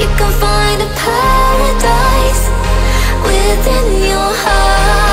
You can find a paradise within your heart.